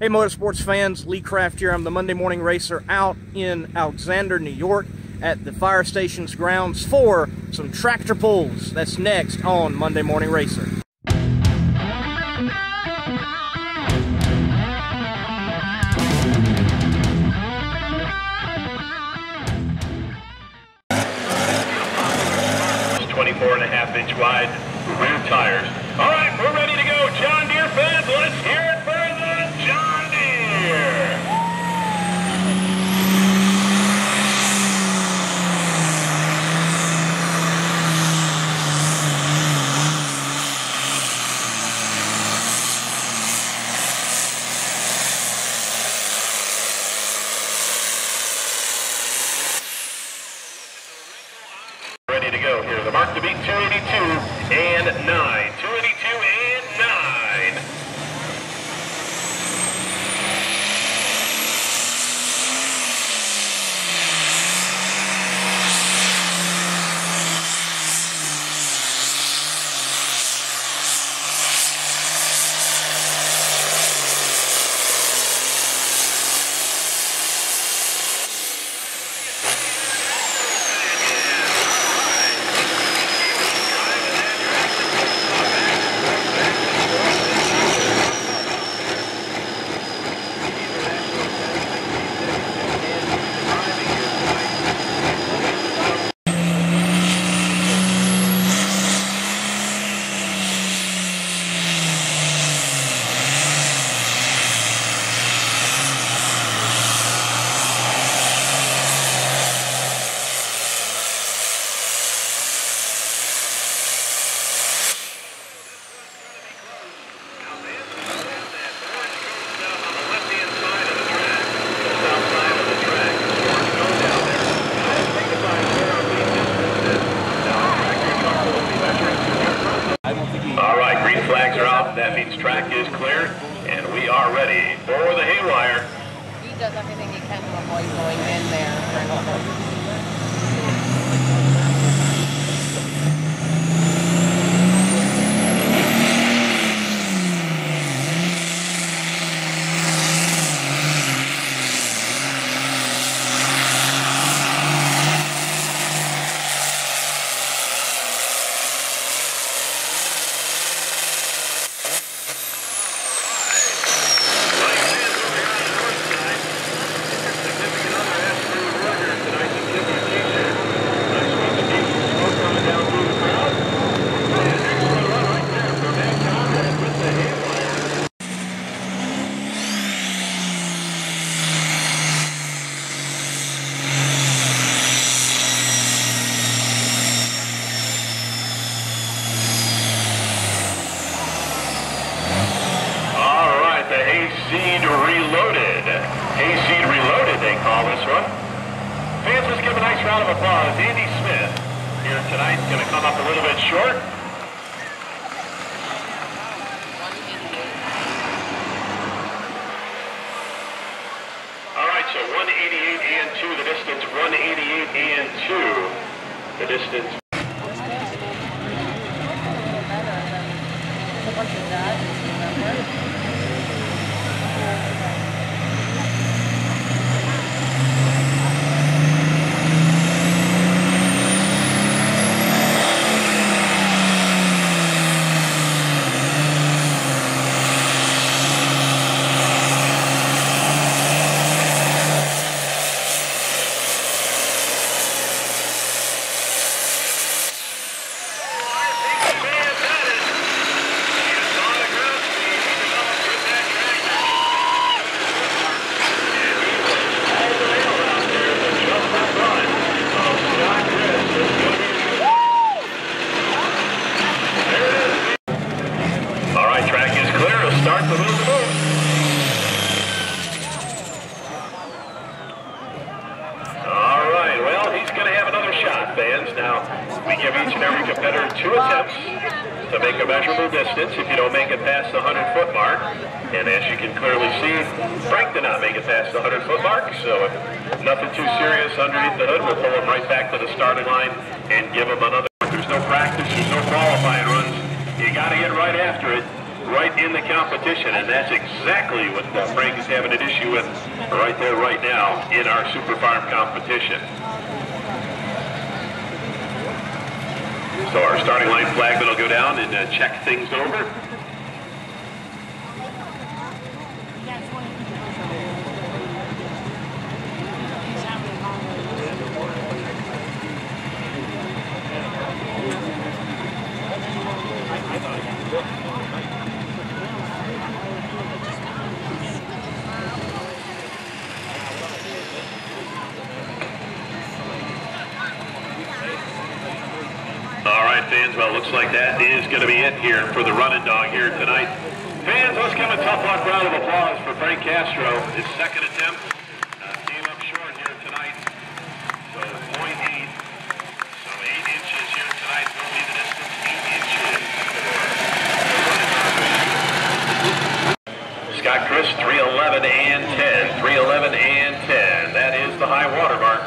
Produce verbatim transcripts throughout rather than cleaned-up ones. Hey motorsports fans, Lee Kraft here. I'm the Monday Morning Racer out in Alexander, New York at the fire station's grounds for some tractor pulls. That's next on Monday Morning Racer. twenty-four and a half inch wide, rear tires. All right, we're ready to go. John Deere fans, let's hear it for the John Deere. Ready to go here. The mark to beat two eighty-two and nine. two eighty-two and nine. That means track is clear, and we are ready for the haywire. He does everything he can to avoid going in there. Hayseed Reloaded. Hayseed Reloaded, they call this one. Fans, let's give a nice round of applause. Andy Smith here tonight is going to come up a little bit short. All right, so one eighty-eight and two. The distance, one eighty-eight and two. The distance. To make a measurable distance if you don't make it past the hundred foot mark. And as you can clearly see, Frank did not make it past the hundred foot mark, so if nothing too serious underneath the hood, we'll pull him right back to the starting line and give him another. There's no practice, there's no qualifying runs. You gotta get right after it. right in the competition, and that's exactly what uh, Frank is having an issue with right there, right now, in our Super Farm competition. So our starting line flagman will go down and uh, check things over. Well, looks like that is going to be it here for the running dog here tonight. Fans, let's give a tough luck round of applause for Frank Castro. His second attempt uh, came up short here tonight. So point eight. So eight inches here tonight will be the distance. Eight inches. Scott Chris, three eleven and ten. three eleven and ten. That is the high water mark.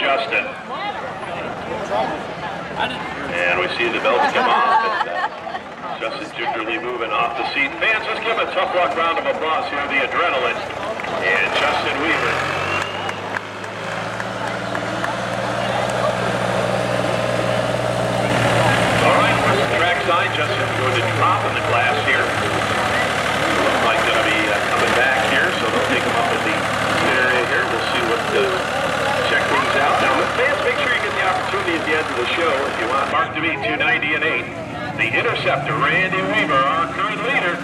Justin doing the drop in the glass here. up to Randy Weaver, our current leader.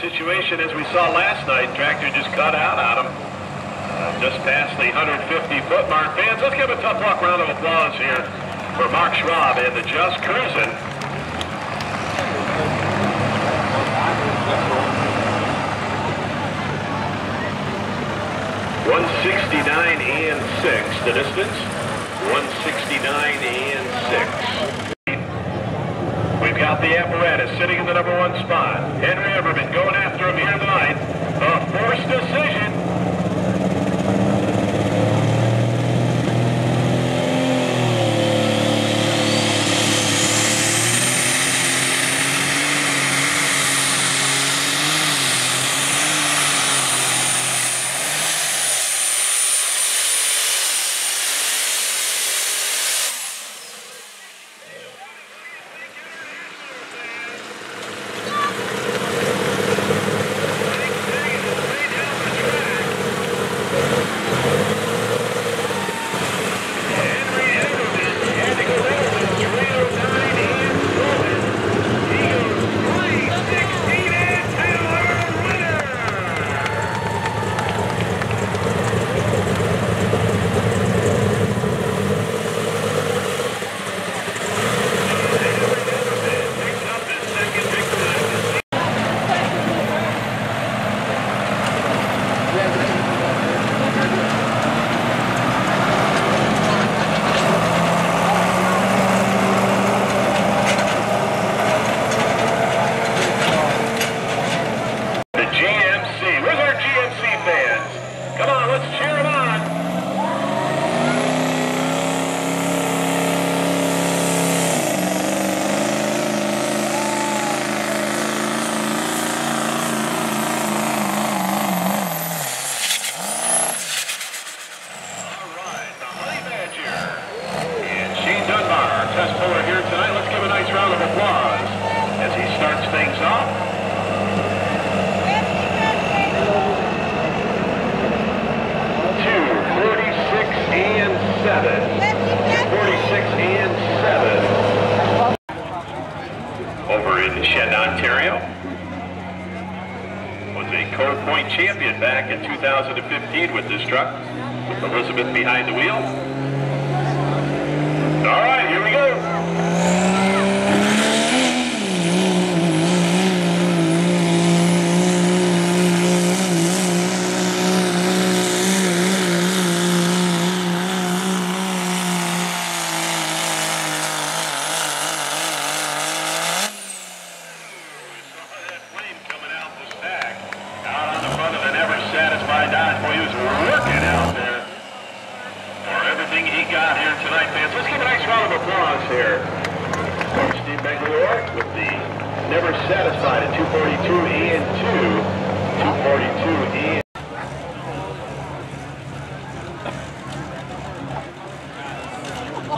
Situation as we saw last night, tractor just cut out on him, uh, just past the one hundred fifty foot mark. Fans, let's give a tough luck round of applause here for Mark Schwab and the Just Cruisin'. one sixty-nine and six, the distance, one sixty-nine and six. We've got the apparatus sitting in the number one spot. Henry Everman going after him here tonight. A forced decision.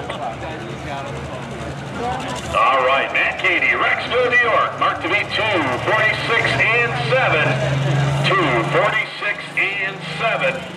All right, Matt Cady, Rexville, New York, marked to be two forty-six and seven. two forty-six and seven.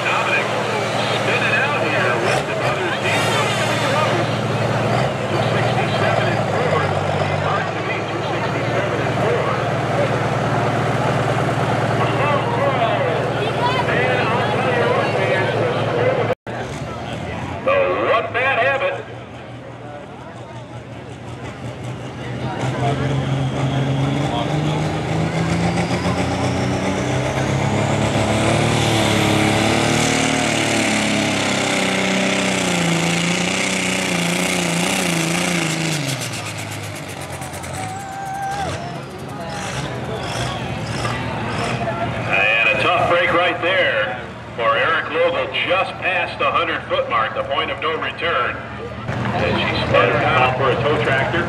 Out just past the hundred-foot mark, the point of no return, as she sputtered out for a tow tractor.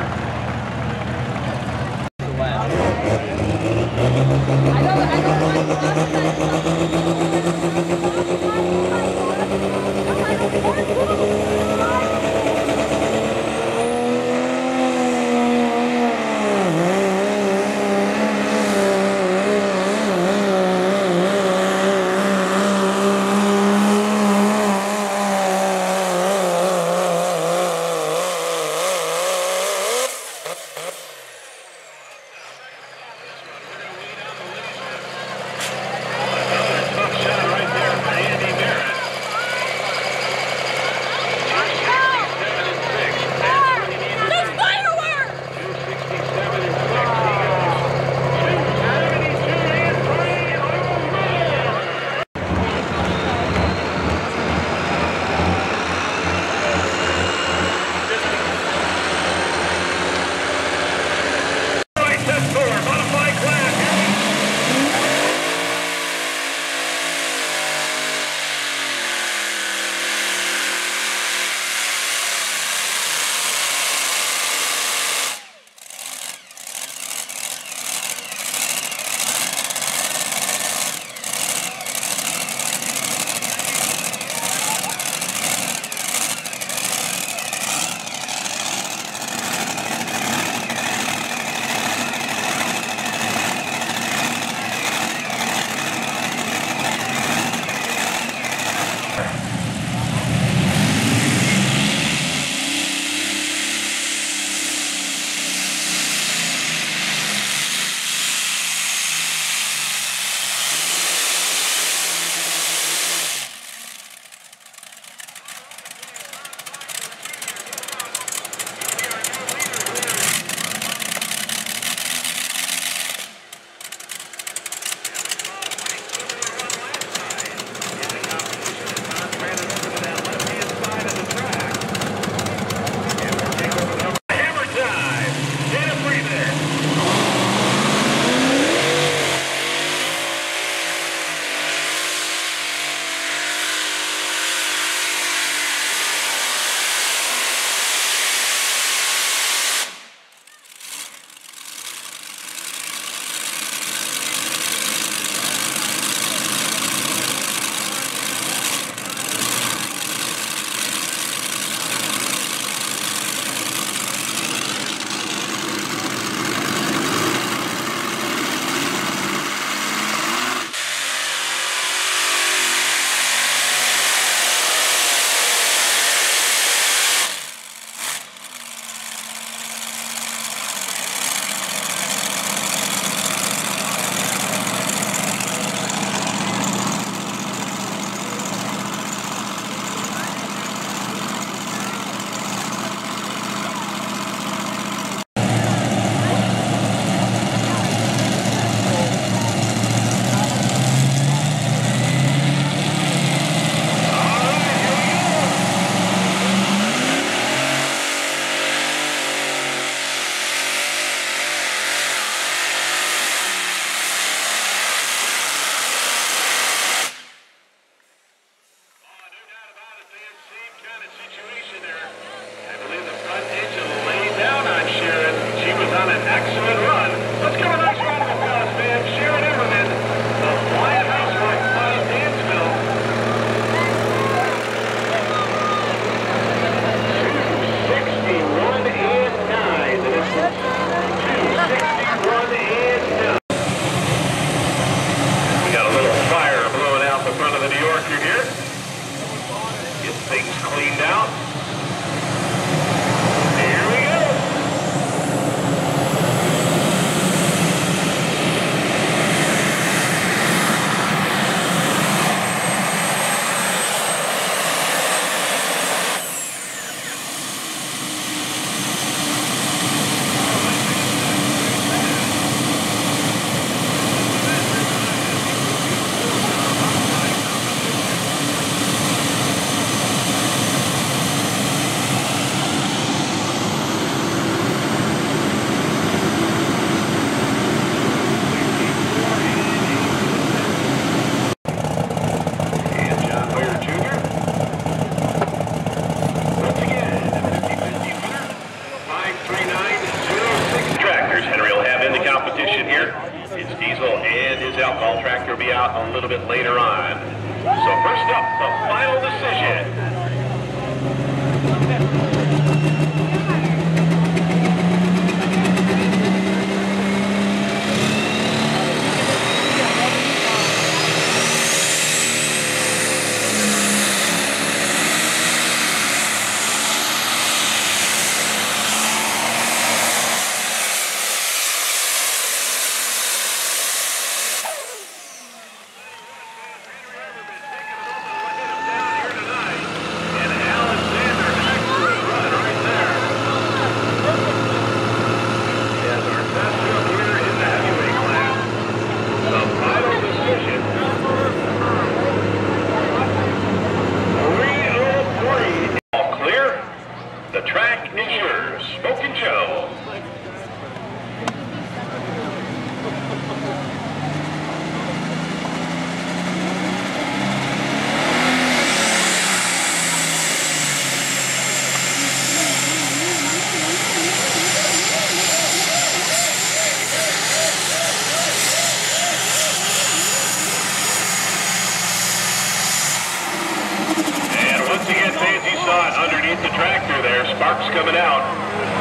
hit the track through there. Sparks coming out.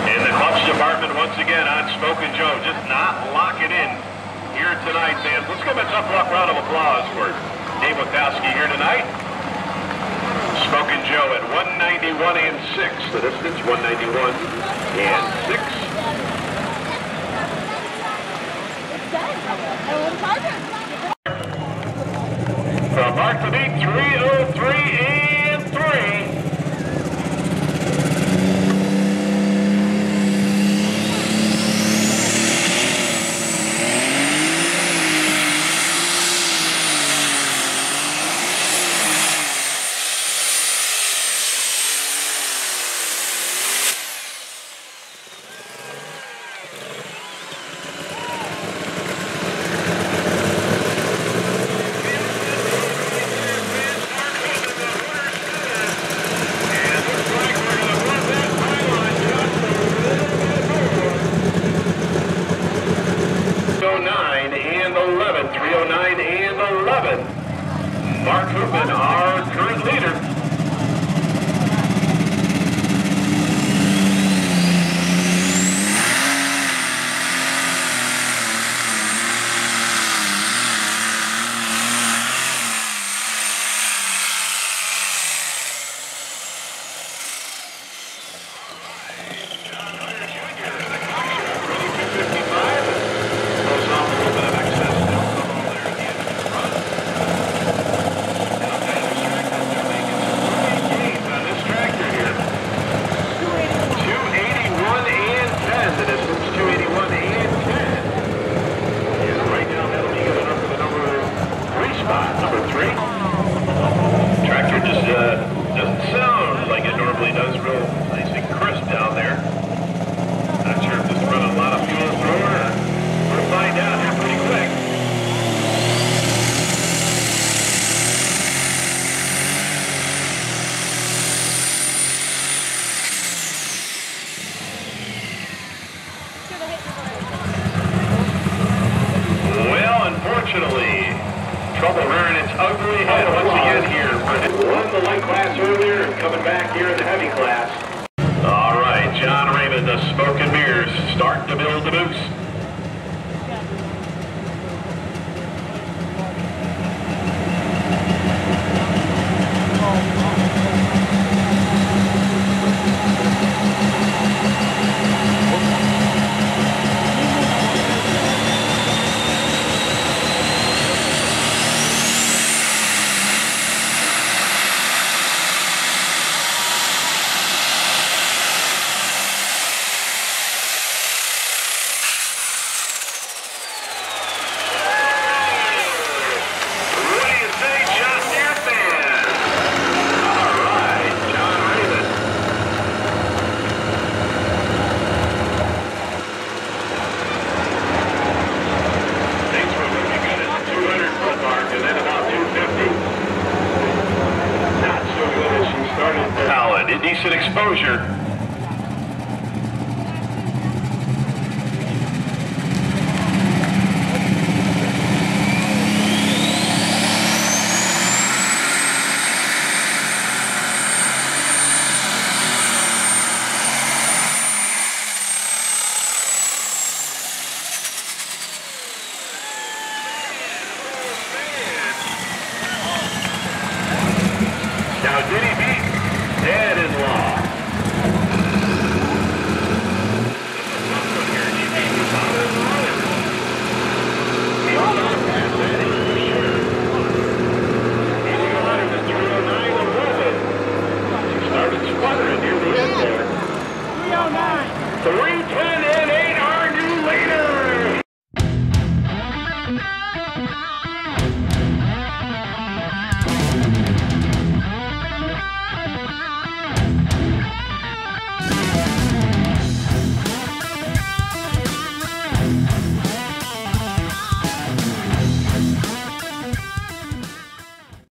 In the clutch department once again on Smoke and Joe. Just not lock it in here tonight, fans. Let's give a tough luck round of applause for Dave Wachowski here tonight. Smoke and Joe at one ninety-one and six. The distance, one ninety-one and six. From Mark to beat, three oh three and three. Decent exposure.